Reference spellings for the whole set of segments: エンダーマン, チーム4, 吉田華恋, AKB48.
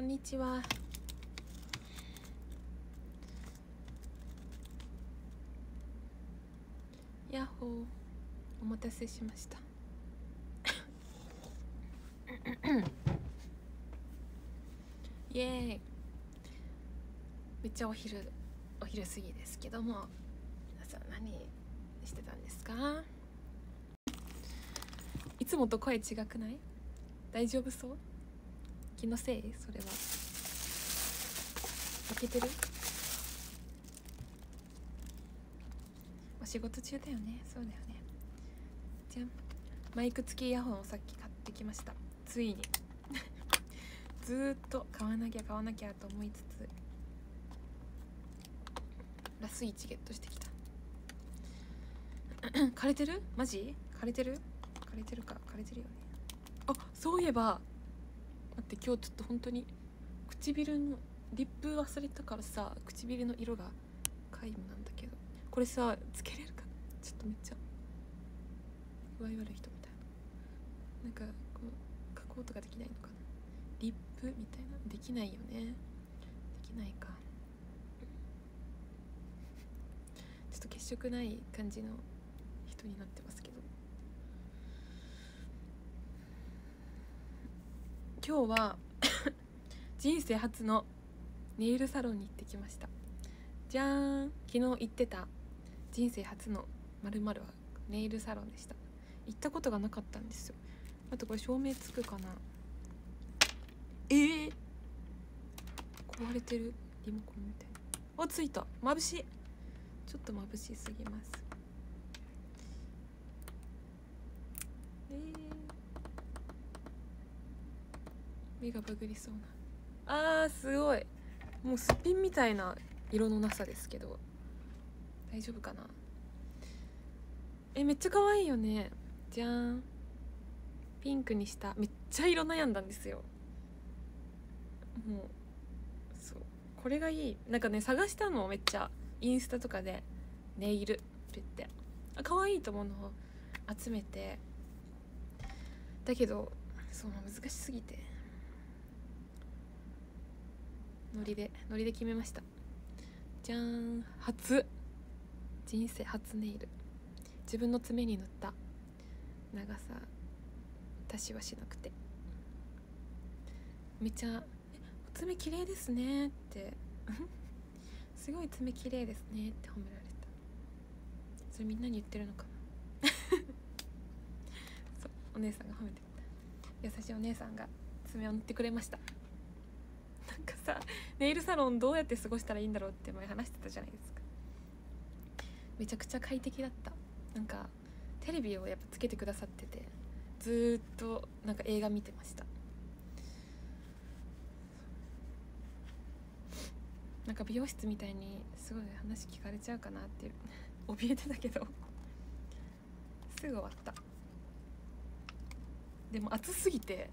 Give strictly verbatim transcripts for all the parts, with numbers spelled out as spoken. こんにちは。ヤッホー、お待たせしましたイエーイ。めっちゃお昼お昼過ぎですけども、皆さん何してたんですか？いつもと声違くない？大丈夫そう？気のせい？それは開けてる？お仕事中だよね。そうだよね。じゃん、マイク付きイヤホンをさっき買ってきました。ついにずーっと買わなきゃ買わなきゃと思いつつ、ラスイチゲットしてきた枯れてる？マジ？枯れてる？枯れてるか。枯れてるよね。あ、そういえば待って、今日ちょっと本当に唇のリップ忘れたからさ、唇の色が皆無なんだけど、これさつけれるかな？ちょっとめっちゃ具合悪い人みたいな、なんかこう加工とかできないのかな、リップみたいな。できないよね。できないか。ちょっと血色ない感じの人になってますけど、今日は人生初のネイルサロンに行ってきました。じゃーん。昨日行ってた人生初の〇〇はネイルサロンでした。行ったことがなかったんですよ。あとこれ照明つくかな。えー、壊れてるリモコンみたいな。あ、ついた。眩しい。ちょっと眩しすぎます。えー目がバグりそうな。あーすごい、もうすっぴんみたいな色のなさですけど大丈夫かな。え、めっちゃ可愛いよね。じゃーん。ピンクにした。めっちゃ色悩んだんですよ。もうそう、これがいい。なんかね、探したのをめっちゃインスタとかでネイルって言って、あ可愛いと思うのを集めて、だけどそう難しすぎてノリでノリで決めました。じゃん。初、人生初ネイル。自分の爪に塗った。長さ足しはしなくて、めっちゃ「爪綺麗ですね」ってすごい爪綺麗ですねって褒められた。それみんなに言ってるのかなそうお姉さんが褒めてくれた。優しいお姉さんが爪を塗ってくれました。なんかさ、ネイルサロンどうやって過ごしたらいいんだろうって前話してたじゃないですか。めちゃくちゃ快適だった。なんかテレビをやっぱつけてくださってて、ずっとなんか映画見てました。なんか美容室みたいにすごい話聞かれちゃうかなっていう怯えてたけどすぐ終わった。でも暑すぎて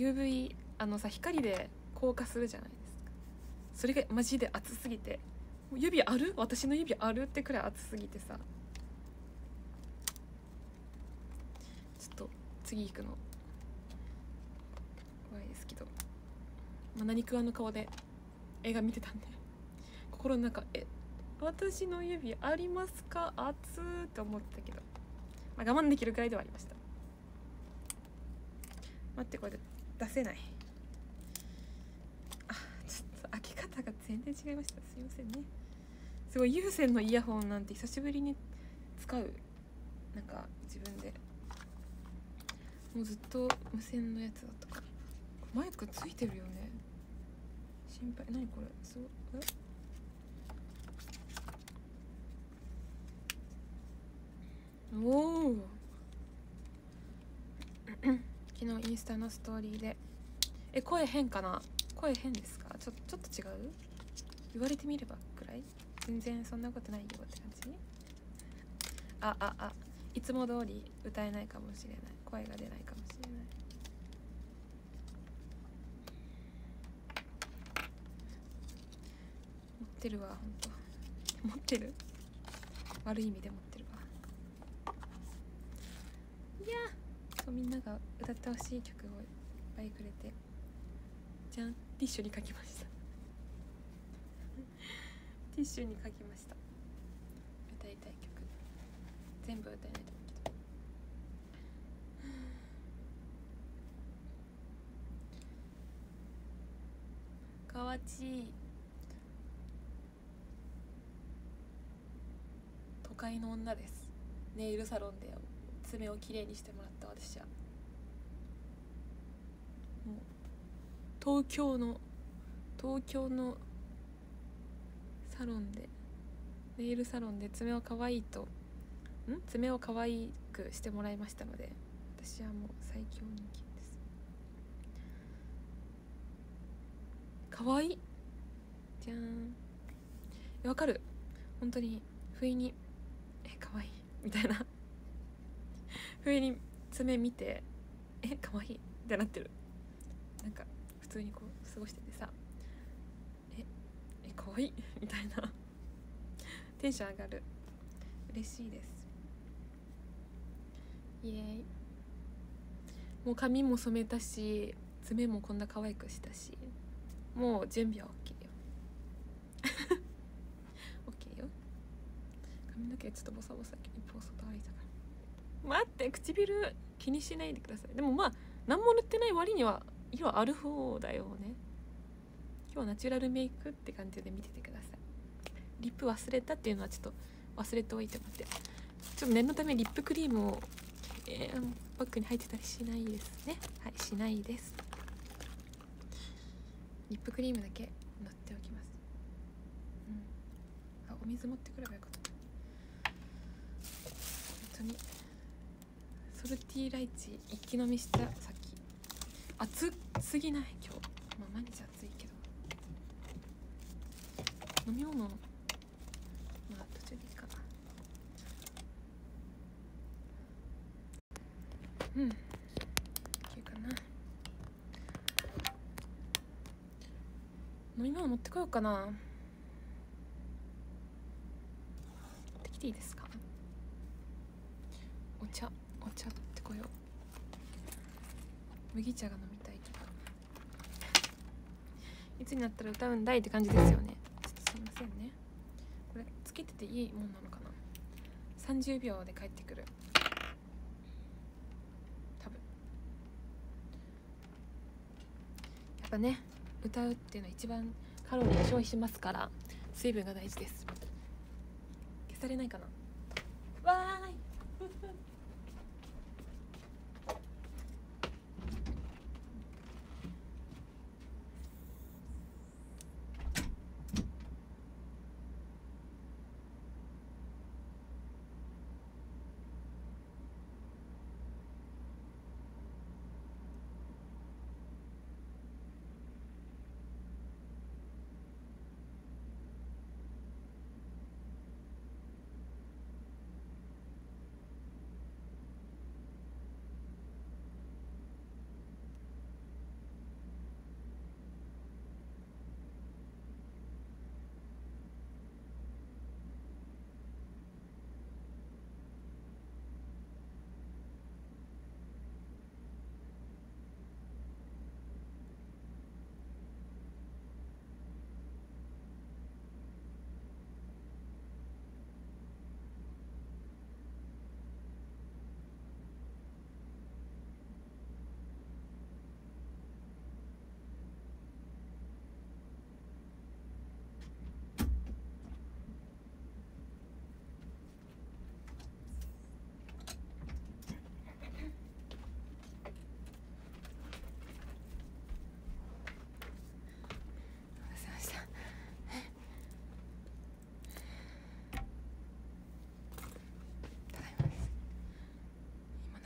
ユーブイ あのさ、光で硬化するじゃないですか。それがマジで暑すぎて、指ある？私の指ある？ってくらい暑すぎてさ、ちょっと次行くの怖いですけど、まあ、何食わぬ顔で映画見てたんで心の中「え私の指ありますか？熱」って思ってたけど、まあ、我慢できるくらいではありました。待って、これ出せない。あ、ちょっと開け方が全然違いました。すいませんね。すごい有線のイヤホンなんて久しぶりに使う。なんか自分でもうずっと無線のやつだったから。マイクついてるよね、心配。何これ、そう、え？おお昨日インスタのストーリーで、え、声変かな、声変ですか、ちょ、ちょっと違う、言われてみればくらい、全然そんなことないよって感じ。あああ、いつも通り歌えないかもしれない、声が出ないかもしれない。持ってるわ、ほんと持ってる、悪い意味で持ってるわ。いや、そう、みんなが歌ってほしい曲をいっぱいくれてじゃん、ティッシュに書きましたティッシュに書きました。歌いたい曲全部歌えないと思うけど、かわちい都会の女です。ネイルサロンで爪をきれいにしてもらった私はもう東京の東京のサロンでネイルサロンで爪を可愛いとん爪を可愛くしてもらいましたので、私はもう最強人気です。可愛いじゃん。わかる、本当に不意にえ可愛いみたいな不意に爪見てえ可愛いってなってる。なんか普通にこう過ごしててさ、ええ可愛いみたいなテンション上がる。嬉しいです。イエーイ。もう髪も染めたし爪もこんな可愛くしたし、もう準備は OK よOK よ。髪の毛ちょっとボサボサ一歩外歩いたから、待って唇気にしないでください。でもまあ何も塗ってない割には今はある方だよね。今日はナチュラルメイクって感じで見ててください。リップ忘れたっていうのはちょっと忘れておいてもらって、ちょっと念のためリップクリームを、えー、バッグに入ってたりしないですね。はい、しないです。リップクリームだけ塗っておきます、うん、あ、お水持ってくればよかった。本当にソルティーライチ一気飲みしたさっき。暑すぎない今日、まあ、毎日暑いけど飲み物まあ途中でいいかな。うん、いけるかな。飲み物持ってこようかな。持ってきていいですか。お茶、お茶持ってこよう。麦茶が飲みたいとか。いつになったら歌うんだいって感じですよね。ちょっとすいませんね。これつけてていいもんなのかな。さんじゅうびょうで帰ってくる。多分。やっぱね、歌うっていうのは一番カロリー消費しますから、水分が大事です。消されないかな。わーい。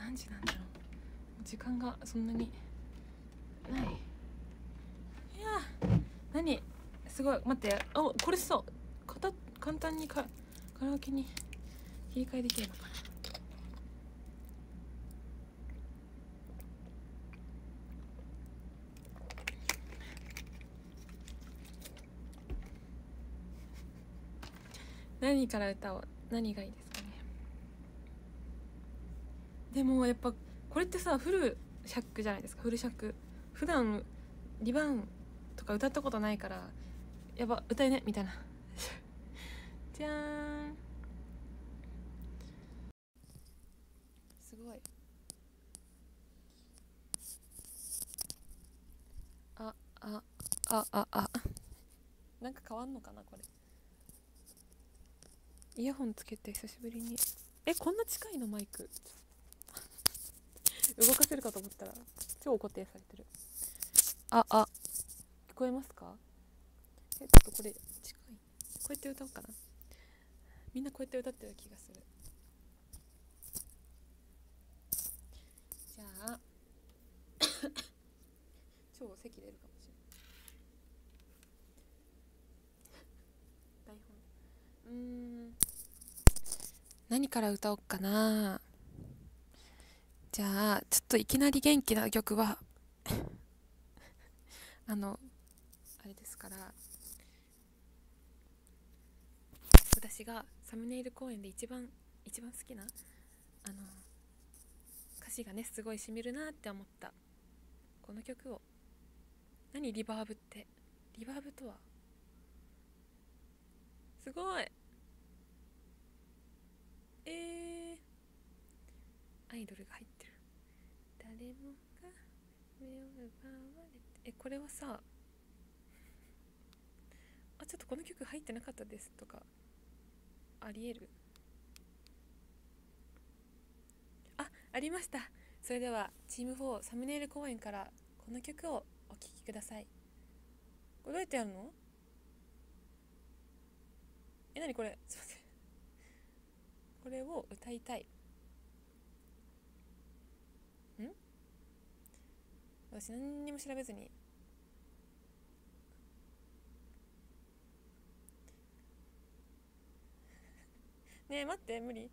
何時なんだろう。時間がそんなにない。いやー、何すごい、待って、あ、これさ、かた簡単にかカラオケに切り替えできるのかな。何から歌を、何がいいですか。でもやっぱこれってさフル尺じゃないですか。フル尺普段リバウンとか歌ったことないから、やば歌えねみたいなじゃーん、すごい。あああああなんか変わんのかなこれ。イヤホンつけて久しぶりに、えこんな近いのマイク動かせるかと思ったら超固定されてる。ああ聞こえますか。えちょっとこれ近い、こうやって歌おうかな。みんなこうやって歌ってる気がする。じゃあ超席出るかもしれない台本。うーん何から歌おうかな。じゃあちょっといきなり元気な曲はあのあれですから、私がサムネイル公演で一番一番好きなあの歌詞がねすごいしみるなって思ったこの曲を。何リバーブって、リバーブとは。すごい。えー、アイドルが入ってる。誰もが目を奪われて、えこれはさあ、ちょっとこの曲入ってなかったですとかありえる。あありました。それではチームフォーサムネイル公演からこの曲をお聴きください。これどうやってやるの？えなにこれ、すいませんこれを歌いたい。ん？私何にも調べずに、ねえ待って無理。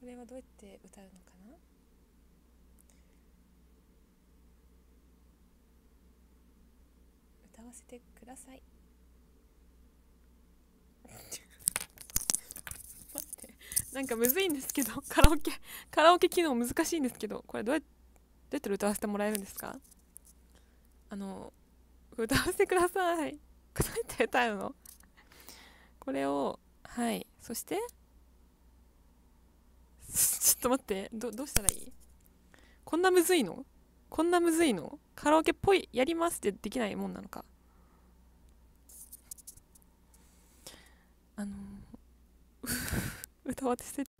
これはどうやって歌うのかな。歌わせてください待ってなんかむずいんですけど、カラオケカラオケ機能難しいんですけど、これどうやってどうやって歌わせてもらえるんですか。あの歌わせてくださいどうやって歌うのこれを。はい、そしてちょっと待って、 ど, どうしたらいい。こんなむずいのこんなむずいのカラオケっぽいやりますってできないもんなのか。あの歌わせて、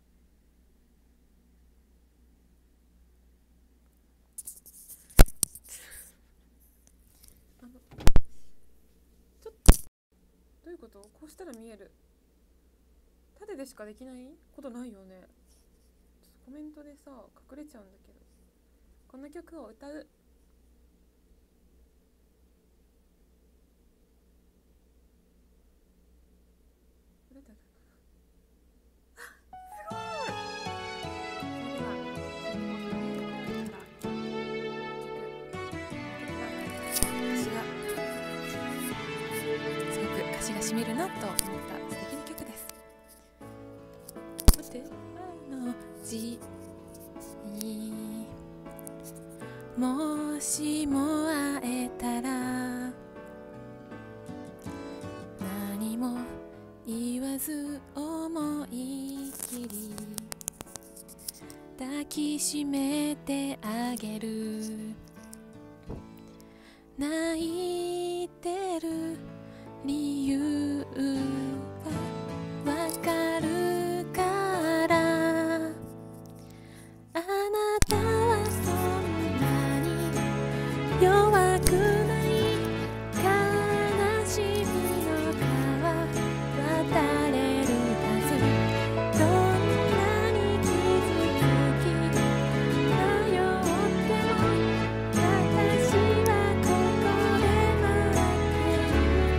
あのちょっとどういうこと。こうしたら見える。縦でしかできないことないよね。コメントでさ隠れちゃうんだけど、この曲を歌う。しみるなと思った素敵な曲です。待って、愛の字にもしも会えたら何も言わず思い切り抱きしめてあげる、泣いてる理由がわかるから、あなたはそんなに弱くない、悲しみの川渡れるはず、どんなに傷つき迷っても私はここで待ってる。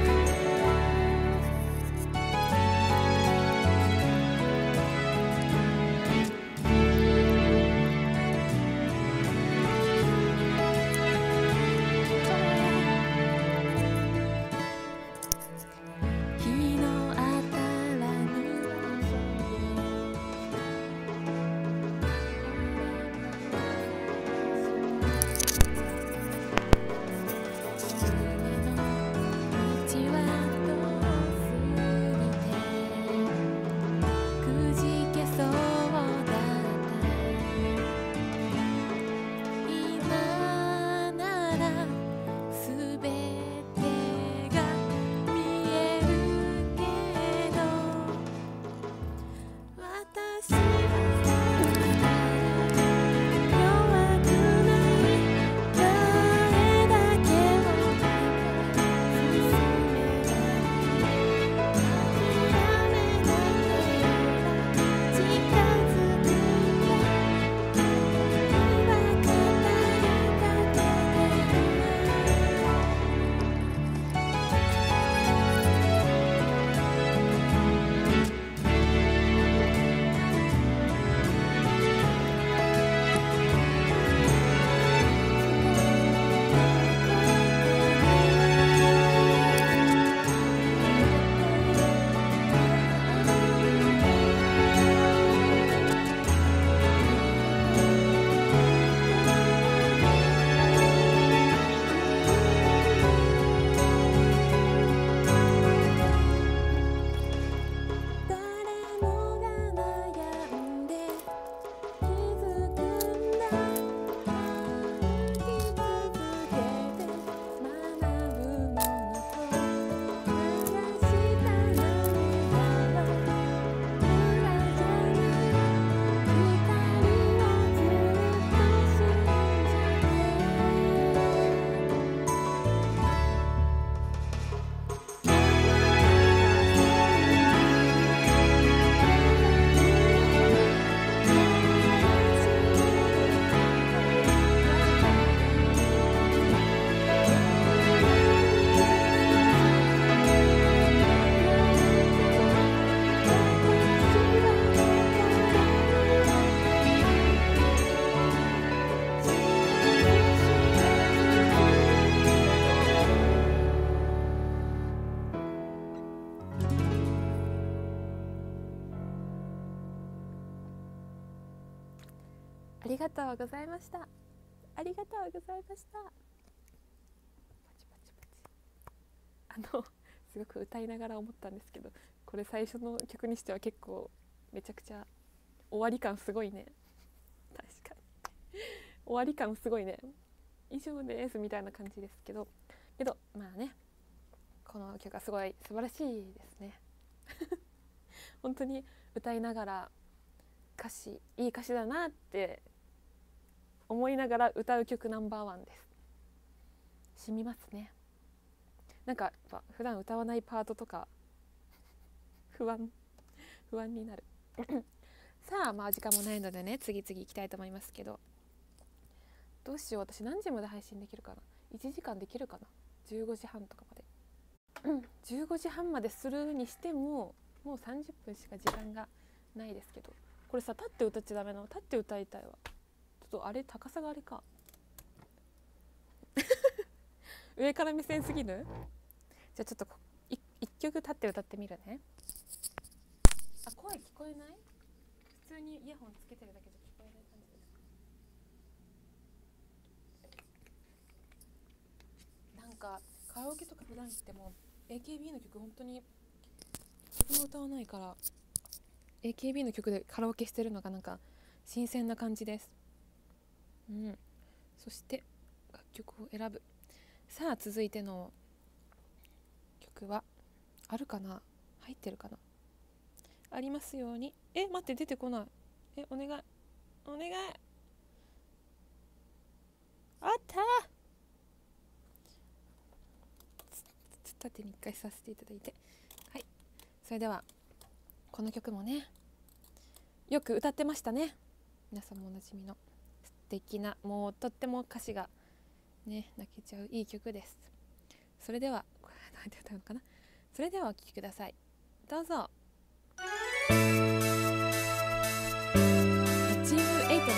ありがとうございました。ありがとうございました。パチパチパチ。あのすごく歌いながら思ったんですけど、これ最初の曲にしては結構めちゃくちゃ終わり感すごいね。確かに終わり感すごいね。以上ですみたいな感じですけど、けどまあね、この曲はすごい素晴らしいですね。本当に歌いながら歌詞いい歌詞だなって思いながら歌う曲ナンバーワンです。染みますね。なんかやっぱ普段歌わないパートとか不安不安になる。さあまあ時間もないのでね、次々行きたいと思いますけど、どうしよう、私何時まで配信できるかな。いちじかんできるかな。じゅうごじはんとかまでじゅうごじはんまでするにしてももうさんじゅっぷんしか時間がないですけど、これさ立って歌っちゃダメなの。立って歌いたいわ。ちょっとあれ高さがあれか。上から目線すぎる。じゃあちょっといっきょく立って歌ってみるね。あ、声聞こえない？普通にイヤホンつけてるだけで聞こえない感じですか？なんかカラオケとか普段行っても エーケービー の曲本当に自分も歌わないから エーケービー の曲でカラオケしてるのがなんか新鮮な感じです。うん、そして楽曲を選ぶ。さあ続いての曲はあるかな、入ってるかな。ありますように。え待って、出てこない。えお願いお願い。あった。縦に一回させていただいて、はい。それではこの曲もねよく歌ってましたね。皆さんもおなじみの素敵な、もうとっても歌詞がね泣けちゃういい曲です。それではこれ何て歌うのかな。それではお聴きください。どうぞ。チームエイトの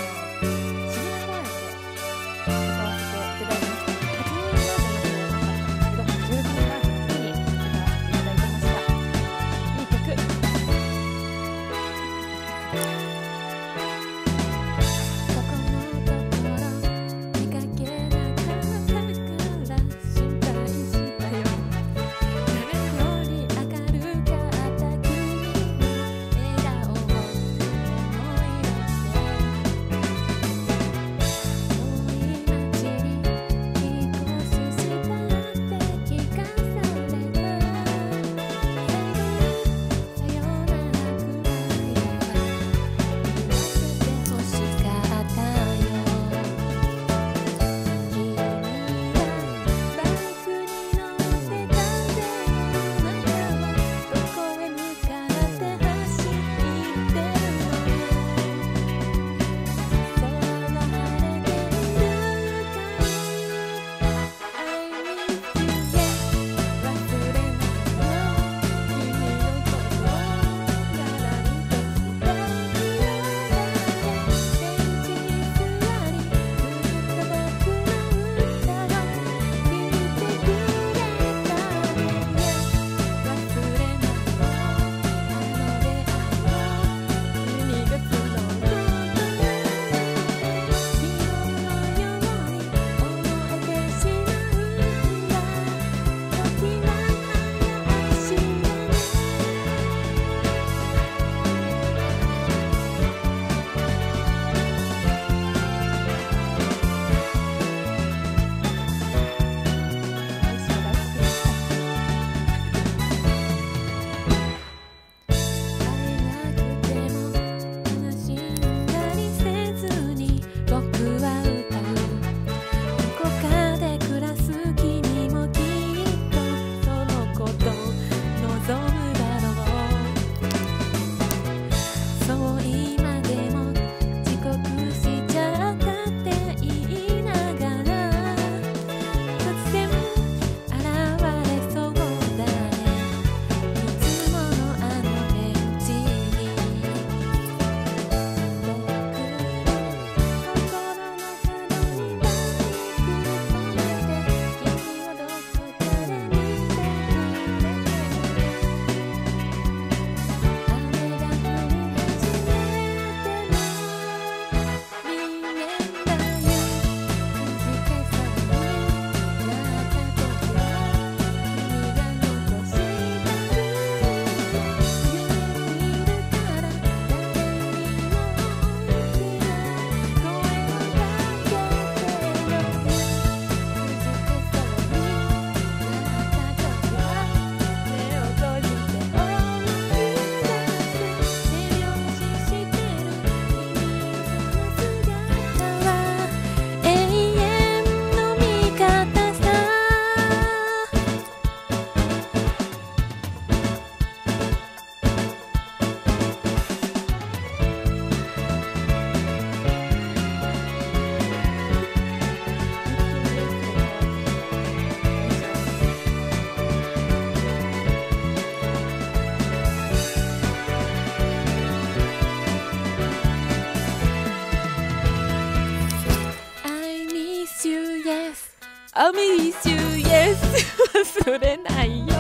雨一周イエス忘れないよ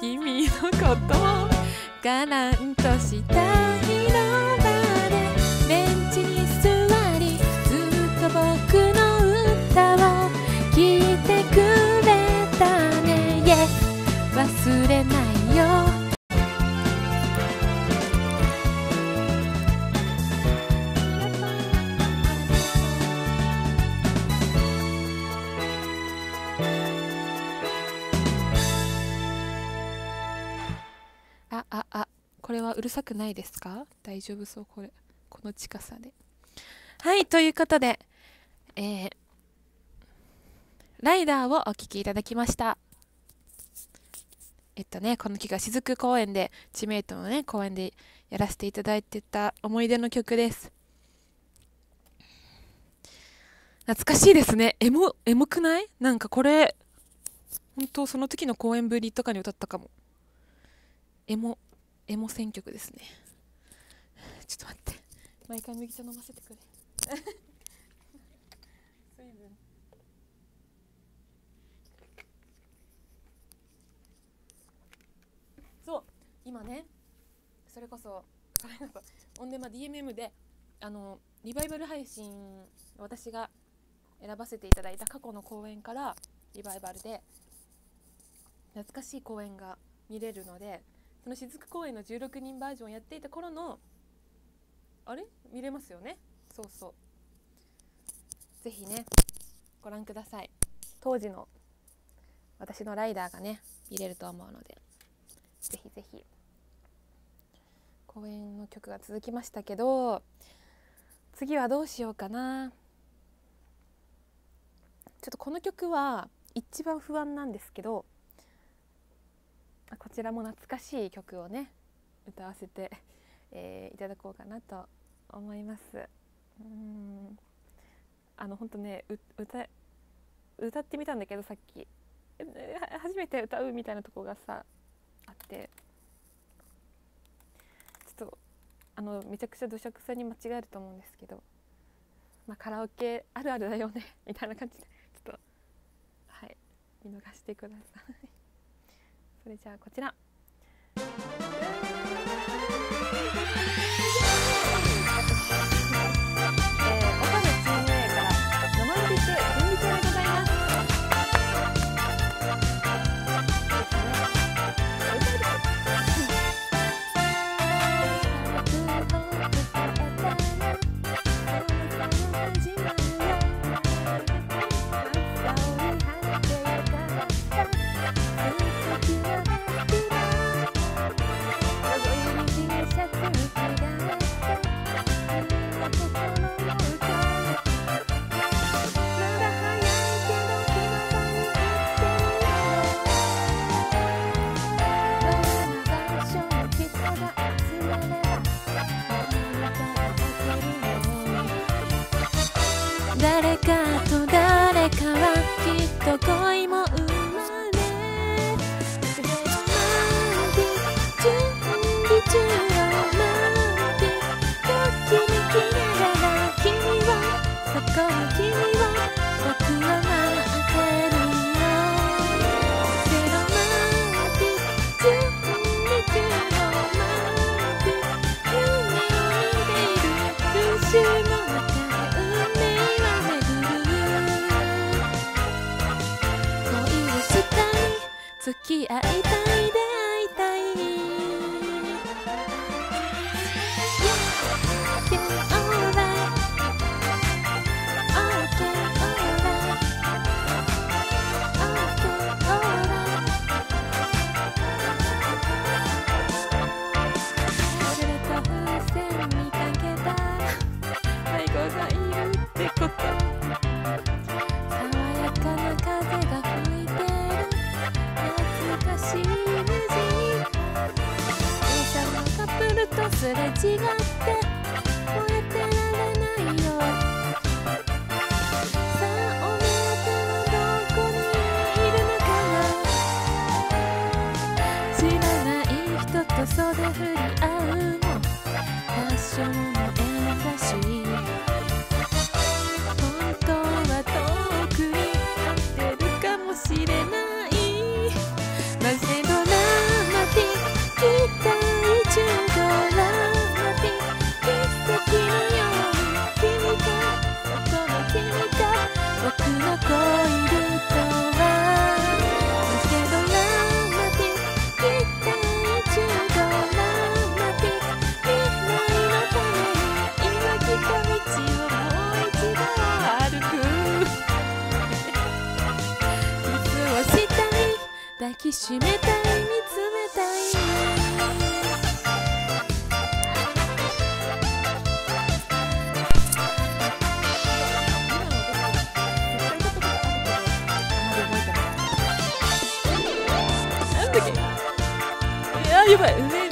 君のことがなんとした広場でベンチに座りずっと僕の歌を聴いてくれたねイエス忘れないよあああ、これはうるさくないですか？大丈夫そう？これ、この近さで。はい、ということで、えー、ライダーをお聴きいただきました。えっとね、この曲は雫公園で、知名度のね、公園でやらせていただいてた思い出の曲です。懐かしいですね。エモ、エモくない？なんかこれ、本当その時の公演ぶりとかに歌ったかも。エモ、エモ選曲ですね。ちょっと待って。毎回麦茶飲ませてくれ。水分。そう、今ね、それこそ、それこそ、オンデマ ディーエムエム で、あの、リバイバル配信、私が選ばせていただいた過去の公演から、リバイバルで、懐かしい公演が見れるので、その雫公園のじゅうろくにんバージョンやっていた頃のあれ見れますよね。そうそう、ぜひねご覧ください。当時の私のライダーがね見れると思うので、ぜひぜひ。公演の曲が続きましたけど、次はどうしようかな。ちょっとこの曲は一番不安なんですけど、こちらも懐かしい曲をね歌わせて、えー、いただこうかなと思います。うーん、あの本当ね、う歌歌ってみたんだけど、さっき初めて歌うみたいなとこがさあって、ちょっとあのめちゃくちゃどしゃくさに間違えると思うんですけど、まあ、カラオケあるあるだよねみたいな感じでちょっと、はい、見逃してください。それじゃあこちら。誰かと誰かはきっと恋も生まれロマンティック準備中ロマンティック時に消えれば君はそこに君は僕は待ってるよロマンティック準備中ロマンティック夢を見ている群衆の中付き合いたい出会いたいすれ違って燃えてられないよさあお目当てはどこにいるのかな知らない人と袖振り合うのファッションも優しい本当は遠くにあってあ、やばい、上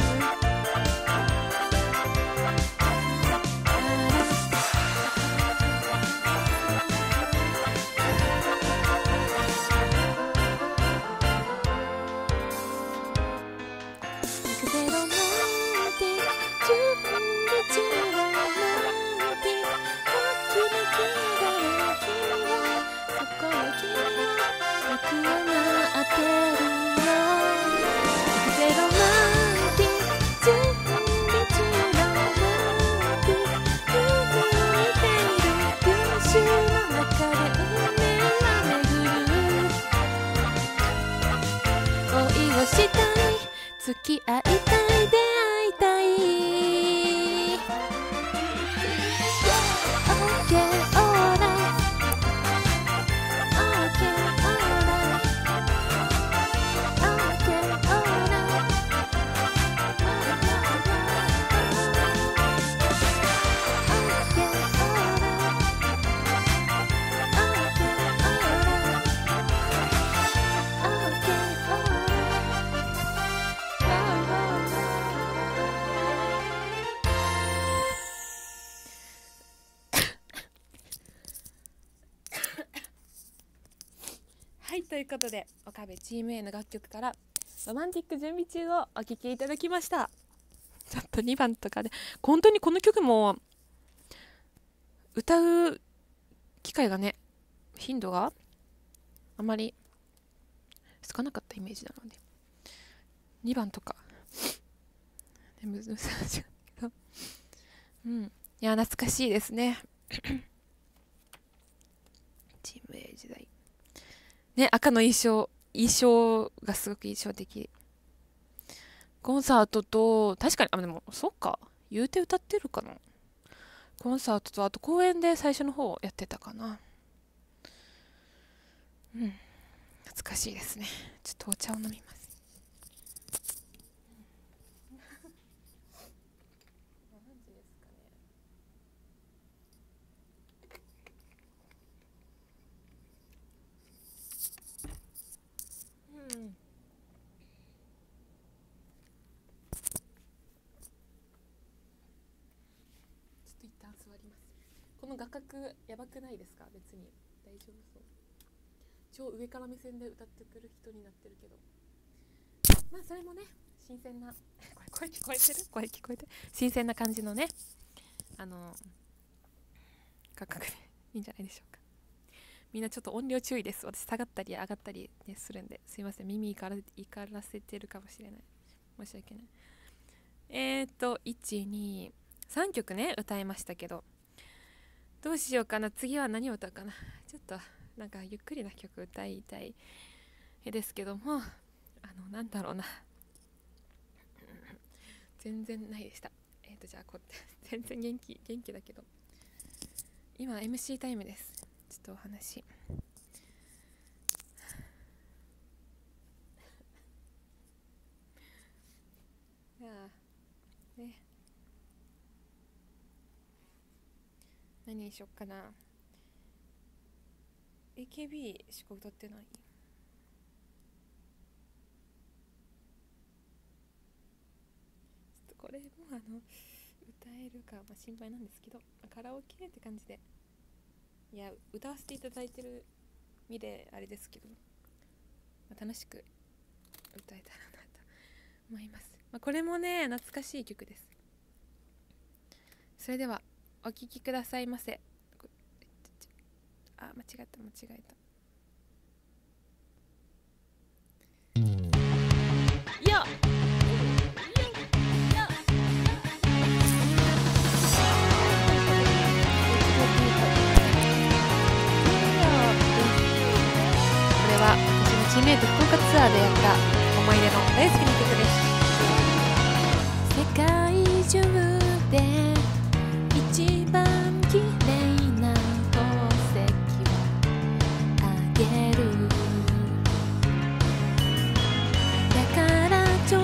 付き合いたい、出会いたい。 OK alright、 OK alright、 OK alright、 はい、ということで岡部チーム A の楽曲からロマンティック準備中をお聴きいただきました。ちょっとにばんとかで本当にこの曲も歌う機会がね、頻度があまり少なかったイメージなのでにばんとかでむずむずなっちゃうけど、うん、いや懐かしいですねチーム A 時代ね、赤の衣装、衣装がすごく印象的。コンサートと、確かに、あ、でも、そっか。言うて歌ってるかな。コンサートと、あと公演で最初の方やってたかな。うん。懐かしいですね。ちょっとお茶を飲みます。この画角やばくないですか？別に大丈夫そう。超上から目線で歌ってくる人になってるけど、まあそれもね、新鮮な声聞こえてる？声聞こえてる？新鮮な感じのね、あの画角でいいんじゃないでしょうか。みんなちょっと音量注意です。私下がったり上がったり、ね、するんで、すいません、耳いから、いからせてるかもしれない、申し訳ない。えっといちにさんきょくね歌いましたけど、どうしようかな、次は何を歌うかな。ちょっとなんかゆっくりな曲歌いたいですけども、あのなんだろうな全然ないでした。えっとじゃあこ全然元気元気だけど、今 エムシー タイムです。ちょっとお話じゃあね、何にしよっかな。 エーケービー しか歌ってない。ちょっとこれもあの歌えるか、まあ、心配なんですけど、カラオケって感じで、いや歌わせていただいてる身であれですけど、まあ、楽しく歌えたらなと思います、まあ、これもね懐かしい曲です。それではお聴きくださいませ。あ、間違えた間違えた。よっチーム A と福岡ツアーでやった思い出の大好きな曲です。世界中で一番綺麗な宝石をあげる。だからちょっ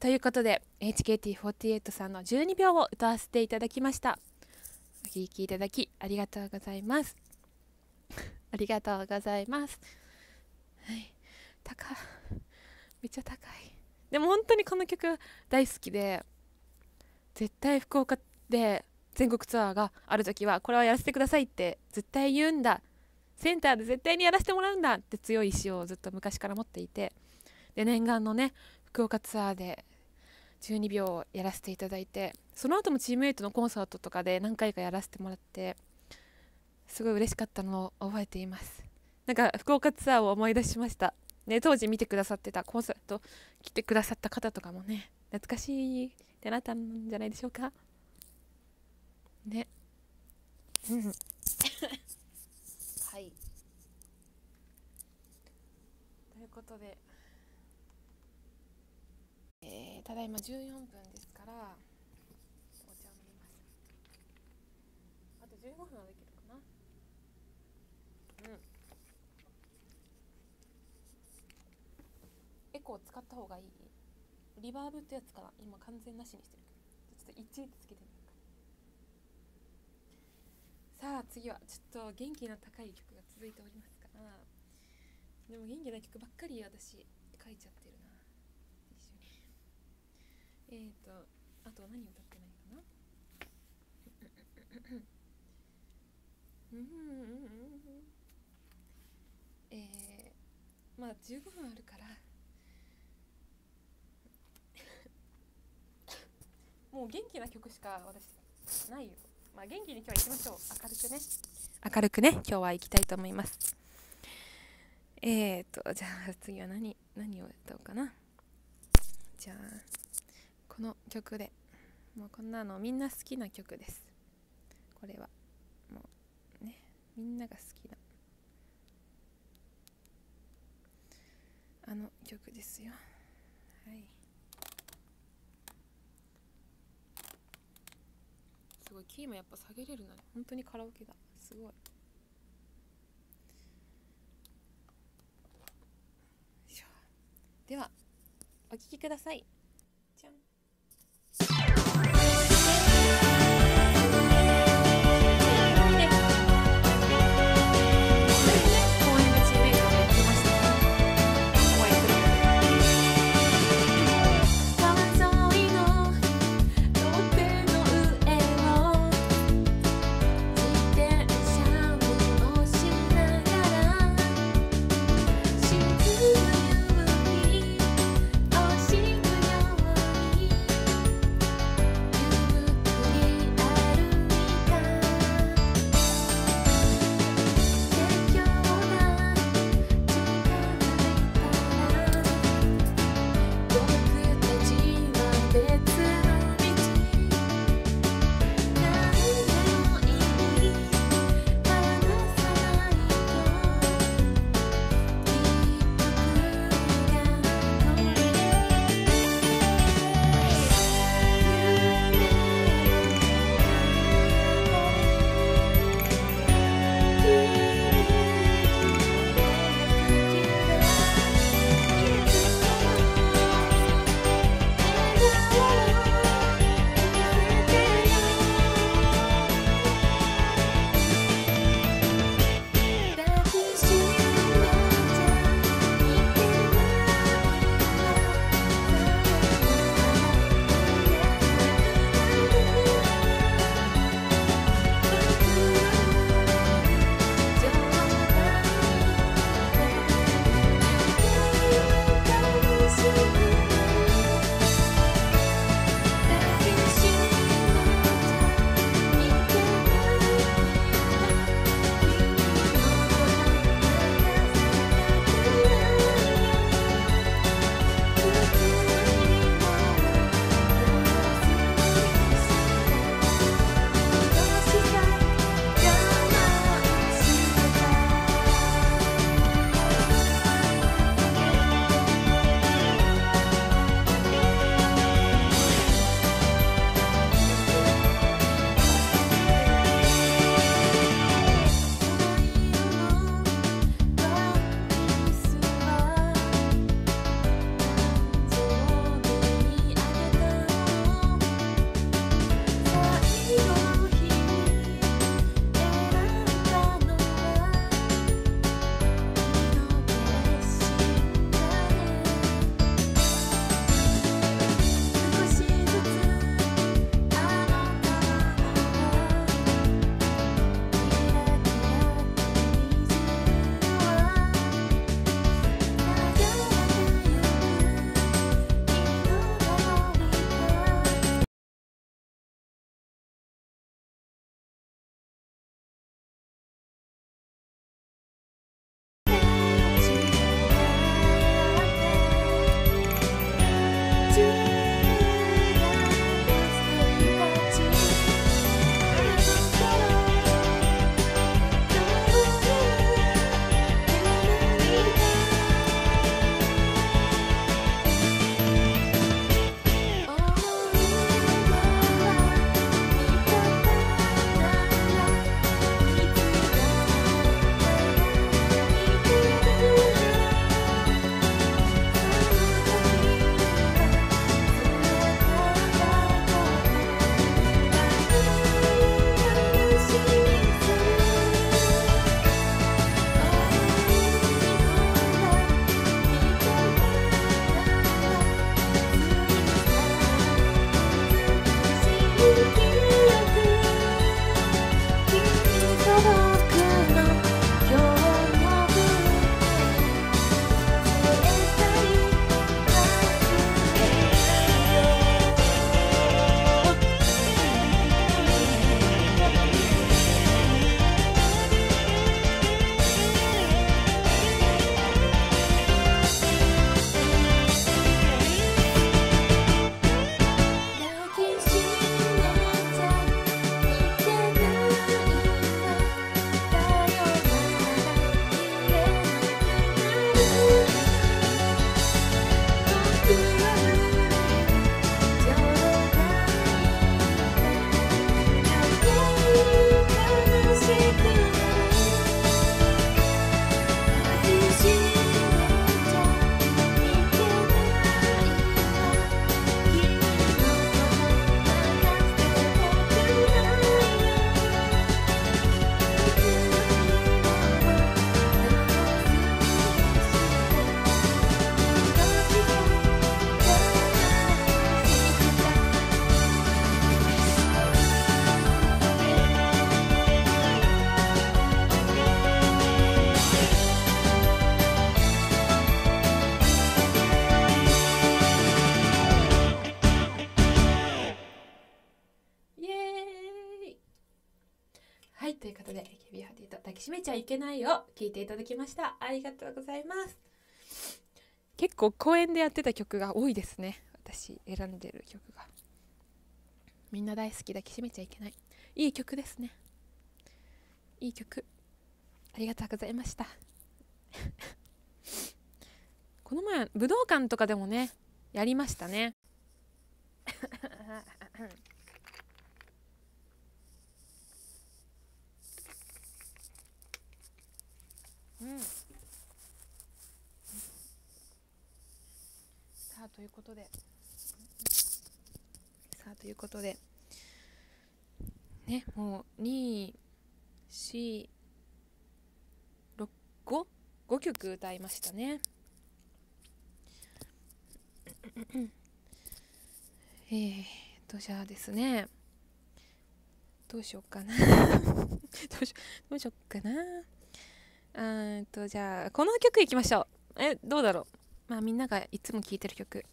ということで エイチケーティーフォーティーエイト さんのじゅうにびょうを歌わせていただきました。お聴きいただきありがとうございます。ありがとうございます、はい、高い、めっちゃ高い。でも本当にこの曲大好きで、絶対福岡で全国ツアーがある時はこれはやらせてくださいって絶対言うんだ、センターで絶対にやらせてもらうんだって強い意志をずっと昔から持っていて、で念願のね福岡ツアーでじゅうにびょうをやらせていただいて、その後もチームメイトのコンサートとかで何回かやらせてもらってすごい嬉しかったのを覚えています。なんか福岡ツアーを思い出しました、ね、当時見てくださってたコンサート来てくださった方とかもね懐かしいってなったんじゃないでしょうかね。うん。はい、ということで、えー、ただいまじゅうよんぷんですからお茶を飲みます。あとじゅうごふんはできるかな。うん、エコー使った方がいい、リバーブってやつから今完全なしにしてる。ちょっといちいちつけてみようか。さあ次はちょっと元気の高い曲が続いておりますから、でも元気な曲ばっかり私書いちゃってるな。えーと、あとは何歌ってないかな。えー、まあじゅうごふんあるからもう元気な曲しか私ないよ。まあ元気に今日は行きましょう。明るくね、明るくね今日は行きたいと思います。えーと、じゃあ次は何何を歌おうかな。じゃあこの曲で、もうこんなのみんな好きな曲です。これはもうね、みんなが好きなあの曲ですよ。はい。すごいキーもやっぱ下げれるな。本当にカラオケだ。すごい。ではお聴きください。じゃん。はい、ということで エーケービーフォーティーエイト 抱きしめちゃいけないを聴いていただきました。ありがとうございます。結構公演でやってた曲が多いですね。私選んでる曲がみんな大好き。抱きしめちゃいけない、いい曲ですね。いい曲、ありがとうございました。この前武道館とかでもねやりましたね。うん、さあということでさあということでね、もうに、よん、ろく、ご、ごきょく歌いましたね。えーっとじゃあですね、どうしようかな。どうしどうしようかな。うんとじゃあこの曲いきましょう。えどうだろう、まあみんながいつも聴いてる曲、聴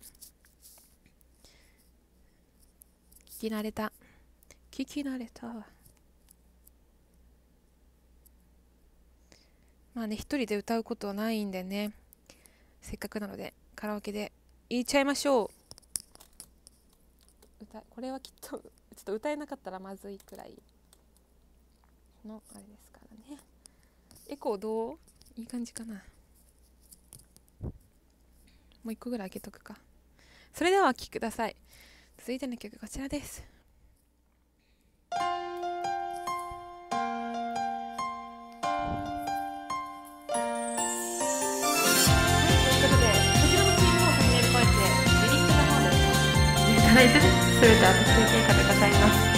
き慣れた聴き慣れたまあね、一人で歌うことはないんでね、せっかくなのでカラオケで言っちゃいましょう。歌これはきっとちょっと歌えなかったらまずいくらいのあれですからね。エコーどう？いい感じかな。もう一個ぐらい開けとくか。それではお聴きください。続いての曲こちらです。ということでこちらのチームを始める声ってメリットの方です。それでは私の経過でございます。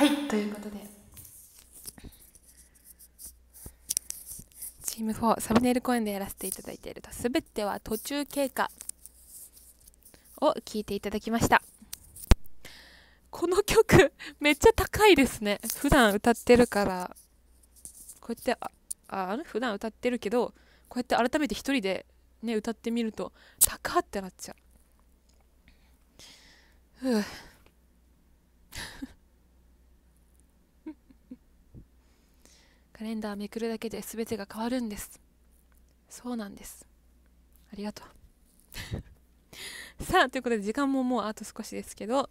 はい、ということでチームフォーサムネイル公演でやらせていただいているとすべては途中経過を聴いていただきました。この曲めっちゃ高いですね。普段歌ってるからこうやってああ普段歌ってるけどこうやって改めて一人でね歌ってみると高ってなっちゃう。ふうカレンダーめくるだけで全てが変わるんです。そうなんです。ありがとうさあということで時間ももうあと少しですけど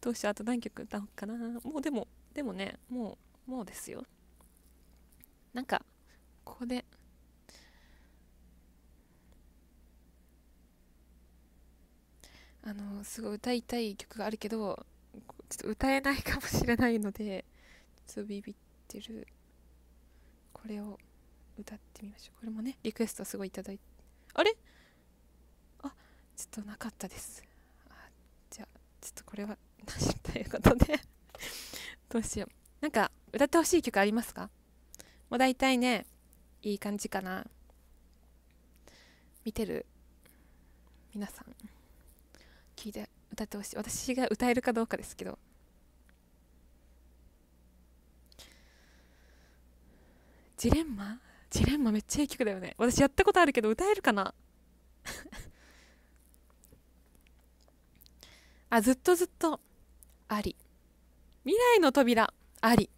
どうしよう、あと何曲歌おうかな。もうでもでもねもうもうですよ。なんかここであのすごい歌いたい曲があるけどちょっと歌えないかもしれないのでちょっとビビってるこれを歌ってみましょう。これもねリクエストすごいいただいてあれあちょっとなかったです。あじゃあちょっとこれはなしということでどうしよう。なんか歌ってほしい曲ありますか？もう大体ねいい感じかな。見てる皆さん聞いて歌ってほしい。私が歌えるかどうかですけどジレンマジレンマめっちゃいい曲だよね。私やったことあるけど歌えるかなあずっとずっとあり未来の扉あり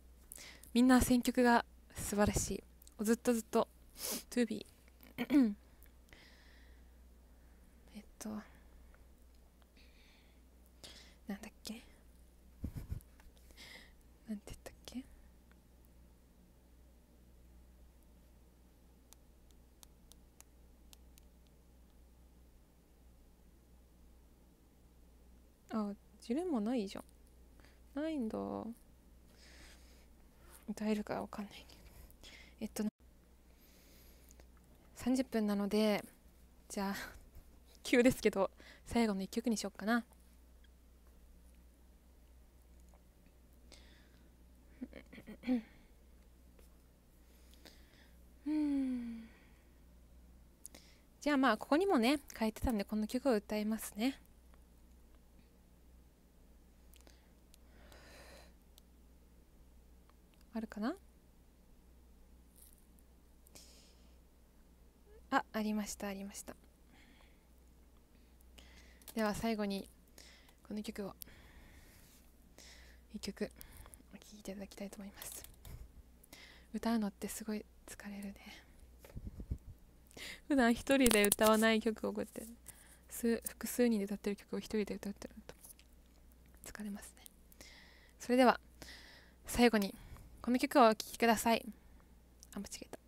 みんな選曲が素晴らしい。ずっとずっとトゥービーえっとなんだっけなんて言ったっけあジレンマないじゃん。ないんだ。歌えるかわかんないけどえっとさんじゅっぷんなのでじゃあ急ですけど最後のいっきょくにしようかな。うんじゃあまあここにもね書いてたんでこの曲を歌いますね。あるかな。あ、ありましたありました。では最後にこの曲をいっきょくお聴きいただきたいと思います。歌うのってすごい疲れるね普段一人で歌わない曲をこうやって数複数人で歌ってる曲を一人で歌ってると疲れますね。それでは最後にこの曲をお聴きください。あ、間違えた。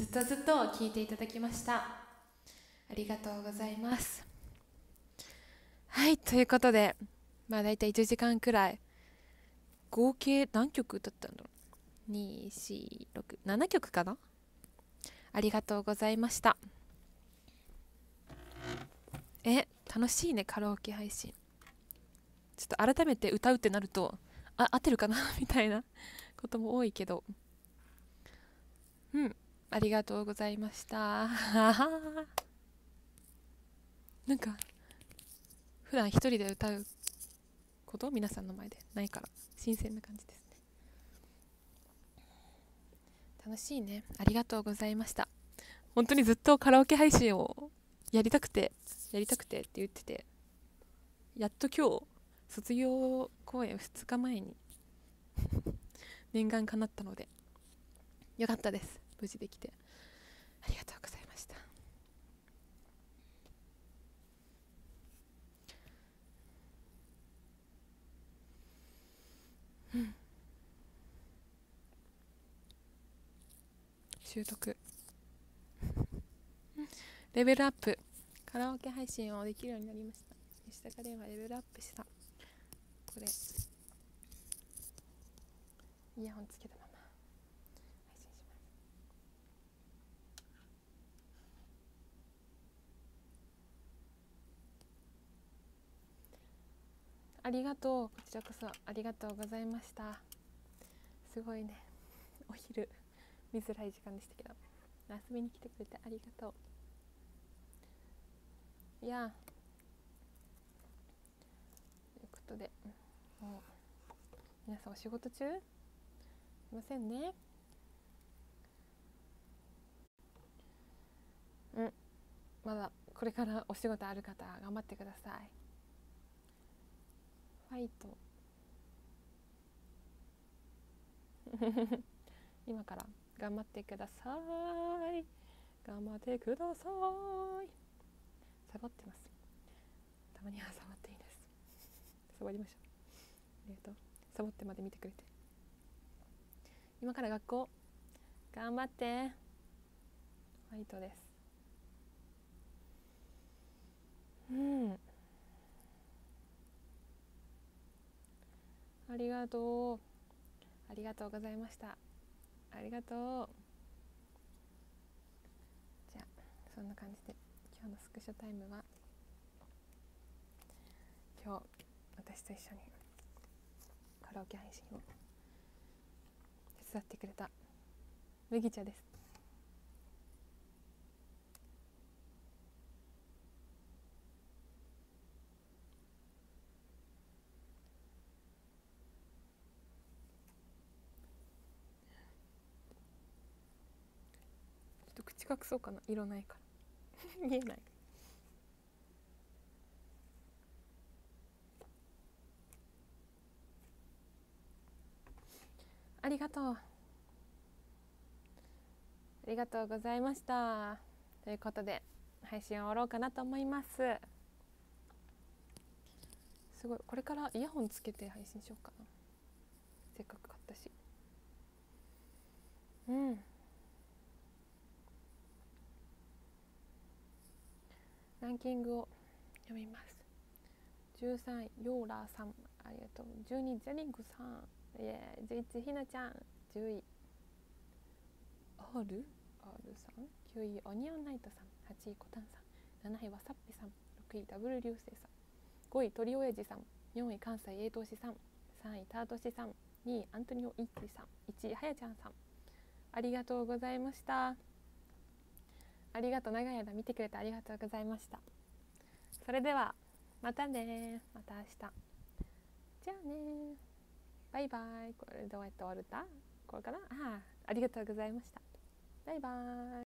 ずっとずっと聴いていただきました。ありがとうございます。はい、ということで、まあ大体いちじかんくらい、合計何曲歌ったんだろう?に、よん、ろく、ななきょくかな?ありがとうございました。え、楽しいね、カラオケ配信。ちょっと改めて歌うってなると、あ、合ってるかなみたいなことも多いけど。うん、ありがとうございました。なんか、普段一人で歌うこと皆さんの前でないから新鮮な感じですね。楽しいね。ありがとうございました。本当にずっとカラオケ配信をやりたくてやりたくてって言ってて、やっと今日卒業公演ふつかまえに念願叶ったのでよかったです。無事できてありがとうございました。うん、習得レベルアップ、カラオケ配信をできるようになりました。吉高蓮はレベルアップした。これイヤホンつけたまま配信します。ありがとう、こちらこそありがとうございました。すごいね、お昼見づらい時間でしたけど遊びに来てくれてありがとう。いやということで、もう皆さんお仕事中すいませんね。うん、まだこれからお仕事ある方頑張ってください。ファイト今から頑張ってください。頑張ってください。サボってます。たまにはサボっていいです。サボりましょう。ありがとう。サボってまで見てくれて。今から学校頑張って、ファイトです。うん、ありがとう。ありがとうございました。ありがとう。じゃあそんな感じで今日のスクショタイムは、今日私と一緒にカラオケ配信を手伝ってくれた麦茶です。隠そうかな、色ないから見えない。ありがとう、ありがとうございました。ということで配信を終わろうかなと思います。すごい、これからイヤホンつけて配信しようかな、せっかく買ったし。うん、ランキングを読みます。じゅうさんいヨーラーさんありがとう。じゅうにいジャリングさん、いやじゅういちひなちゃん、じゅうい R? R さん、きゅういオニオンナイトさん、はちいコタンさん、なないわさっぴさん、ろくいダブル流星さん、ごい鳥おやじさん、よんい関西英投資さん、さんいタートシさん、にいアントニオイッチさん、いちいはやちゃんさん、ありがとうございました。ありがとう、長い間見てくれてありがとうございました。それではまたね、また明日。じゃあね、バイバイ。これどうやって終わるんだ？これかな？ああ、ありがとうございました。バイバイ。